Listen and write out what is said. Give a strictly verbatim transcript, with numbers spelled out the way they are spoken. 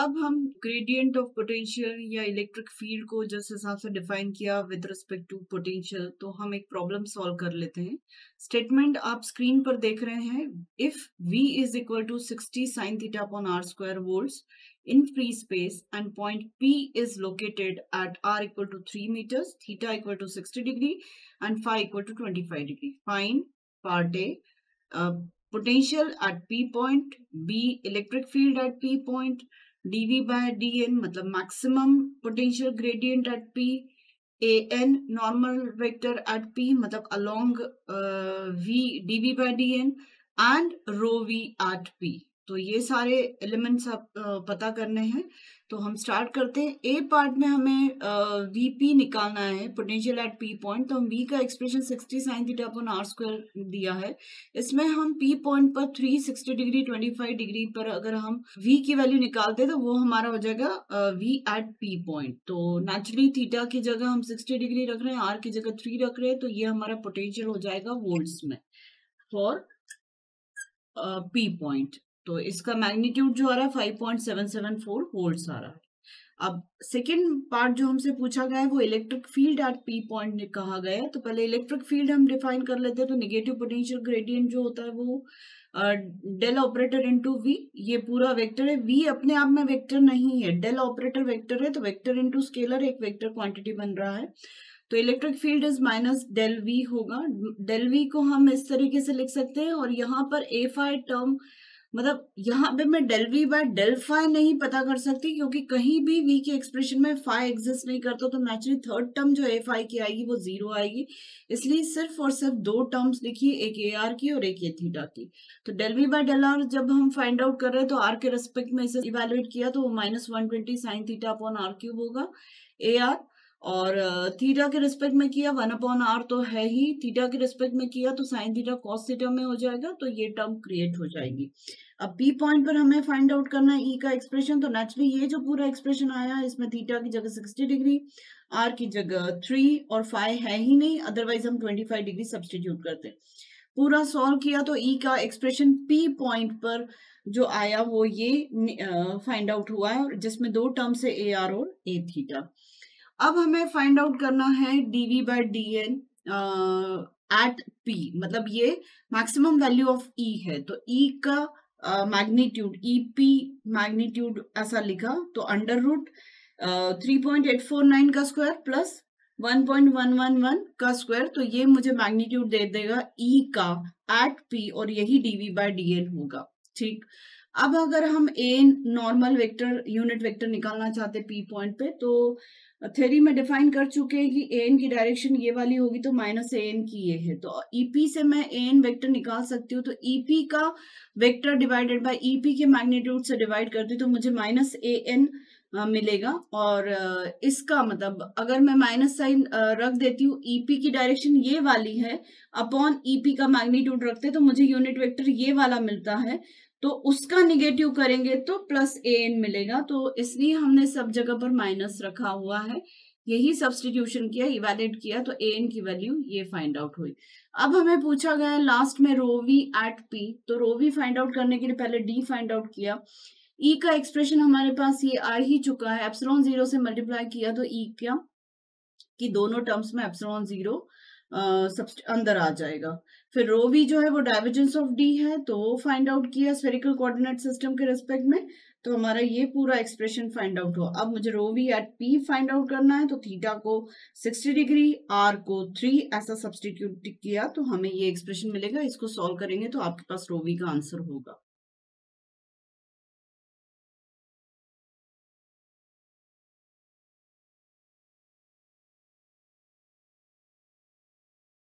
अब हम gradient of potential या इलेक्ट्रिक फील्ड को जिस हिसाब से डिफाइन किया विद रिस्पेक्ट टू पोटेंशियल, तो हम एक प्रॉब्लम सॉल्व कर लेते हैं। स्टेटमेंट आप स्क्रीन पर देख रहे हैं, if v is equal to sixty sine theta upon R square volts in free space and point p is located at r equal to three metres, theta equal to sixty degree and phi equal to twenty five degree, find part a potential at p point, b electric field at p point, dv by dn मतलब maximum potential gradient at p, an normal vector at p मतलब along v dv by dn and rho v at p। तो ये सारे elements आप पता करने हैं। तो हम स्टार्ट करते हैं। ए पार्ट में हमें vp निकालना है, पोटेंशियल एट p पॉइंट। तो हम v का expression sixty sine theta upon R square दिया है, इसमें हम p पॉइंट पर three sixty degree twenty five degree पर अगर हम v की वैल्यू निकालते हैं तो वो हमारा हो जाएगा v एट p पॉइंट। तो नेचुरली थीटा की जगह हम सिक्सटी डिग्री रख रहे हैं, r की जगह थ्री रख रहे हैं, तो ये हमारा पोटेंशियल हो जाएगा वोल्ट्स में फॉर p पॉइंट। तो इसका मैग्नीट्यूड जो आ रहा है five point seven seven four volts आ रहा है। अब सेकेंड पार्ट जो हमसे पूछा गया है वो electric field at P point कहा गया है। तो पहले इलेक्ट्रिक फील्ड हम डिफाइन कर लेते हैं। तो नेगेटिव पोटेंशियल ग्रेडियंट जो होता है वो डेल ऑपरेटर इनटू v, ये पूरा वेक्टर है। v अपने आप में वेक्टर नहीं है, डेल ऑपरेटर वेक्टर है, तो वेक्टर इनटू स्केलर एक वेक्टर क्वांटिटी बन रहा है। तो electric field is minus del v होगा। डेल v को हम इस तरीके से लिख सकते हैं, और यहाँ पर ए फाई टर्म मतलब यहाँ पे मैं del V by del phi नहीं पता कर सकती क्योंकि कहीं भी v के एक्सप्रेशन में फाई एग्जिस्ट नहीं करता, तो नेचुरली थर्ड टर्म जो ए फाई की आएगी वो जीरो आएगी। इसलिए सिर्फ और सिर्फ दो टर्म्स लिखिए, एक ए आर की और एक ए थीटा की। तो del V by del R जब हम फाइंड आउट कर रहे हैं तो आर के रेस्पेक्ट में इसे इवेल्युएट किया, तो वो minus one twenty sine theta upon R cube होगा ए आर, और थीटा के रिस्पेक्ट में किया वन अपॉन आर तो है ही, थीटा के रिस्पेक्ट में किया तो साइन थीटा कॉस थीटा में हो जाएगा, तो ये टर्म क्रिएट हो जाएगी। अब पी पॉइंट पर हमें फाइंड आउट करना है ई का एक्सप्रेशन। तो नेचुरली ये जो पूरा एक्सप्रेशन आया इसमें थीटा की जगह सिक्सटी डिग्री, आर की जगह थ्री, और फाई है ही नहीं, अदरवाइज हम ट्वेंटी फाइव डिग्री सब्सटीट्यूट करते। पूरा सॉल्व किया तो ई का एक्सप्रेशन पी पॉइंट पर जो आया वो ये फाइंड आउट हुआ है, जिसमें दो टर्म से ए आर और ए थीटा। अब हमें फाइंड आउट करना है dv by dn at p, मतलब ये मैक्सिमम वैल्यू ऑफ e है। तो e का मैग्नीट्यूड uh, ep मैग्नीट्यूड ऐसा लिखा, तो under root three point eight four nine का square plus one point one one one का स्क्वायर, तो ये मुझे मैग्नीट्यूड दे देगा e का एट p, और यही dv बाय dn होगा। ठीक, अब अगर हम a normal vector unit vector निकालना चाहते p पॉइंट पे, तो थ्योरी में डिफाइन कर चुके हैं कि एन की डायरेक्शन ये वाली होगी, तो माइनस एन की ये है। तो ईपी से मैं एन वेक्टर निकाल सकती हूँ, तो ईपी का वेक्टर डिवाइडेड बाय ईपी के मैग्नीट्यूड से डिवाइड करती हूँ तो मुझे माइनस ए एन मिलेगा। और इसका मतलब अगर मैं माइनस साइन रख देती हूँ, ईपी की डायरेक्शन ये वाली है, अपॉन ईपी का मैग्नीट्यूड रखते तो मुझे यूनिट वेक्टर ये वाला मिलता है, तो उसका निगेटिव करेंगे तो प्लस ए एन मिलेगा। तो इसलिए हमने सब जगह पर माइनस रखा हुआ है, यही सब्सटीट्यूशन किया, इवैल्यूएट किया, तो ए एन की वैल्यू ये फाइंड आउट हुई। अब हमें पूछा गया है लास्ट में रोवी एट पी, तो रोवी फाइंड आउट करने के लिए पहले डी फाइंड आउट किया। ई का एक्सप्रेशन हमारे पास ये आ ही चुका है, एप्सिलॉन जीरो से मल्टीप्लाई किया तो ई क्या कि दोनों टर्म्स में एप्सिलॉन जीरो अंदर आ जाएगा। फिर रो वी जो है वो डाइवर्जेंस ऑफ डी है, तो वो फाइंड आउट किया स्फेरिकल कोऑर्डिनेट सिस्टम के रिस्पेक्ट में, तो हमारा ये पूरा एक्सप्रेशन फाइंड आउट हुआ। अब मुझे rho V at P find out करना है, तो थीटा को सिक्सटी डिग्री, आर को थ्री ऐसा सब्सटीट्यूट किया तो हमें ये एक्सप्रेशन मिलेगा। इसको सॉल्व करेंगे तो आपके पास रो वी का आंसर होगा।